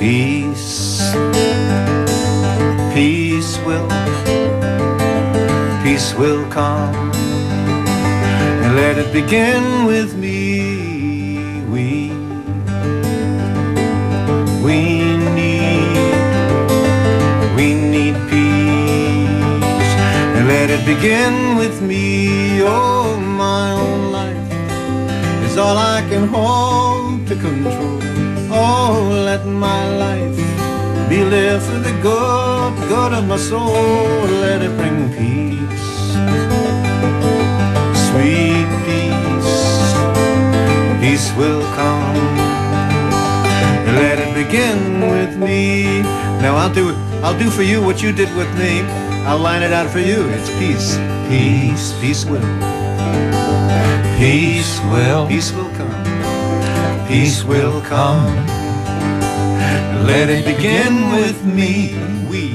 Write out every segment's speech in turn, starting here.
Peace, peace will come, and let it begin with me. We need peace, and let it begin with me. Oh, my own life is all I can hope to control. Oh, let my life be lived for the good of my soul. Let it bring peace, sweet peace. Peace will come, let it begin with me. Now I'll do for you what you did with me. I'll line it out for you. It's peace, peace will come, peace will come. Let it begin with me. We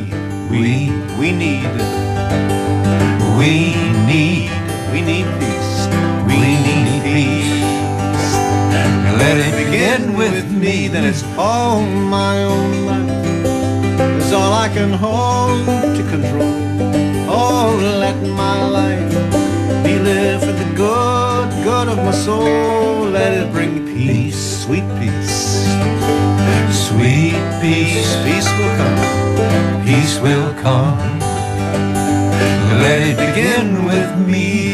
need peace. We need peace. Let it begin with me. Then it's all my own life is all I can hold to control. Oh, let my life be lived for the good of my soul. Let it bring peace, sweet peace. Sweet peace, peace will come, peace will come. Let it begin with me.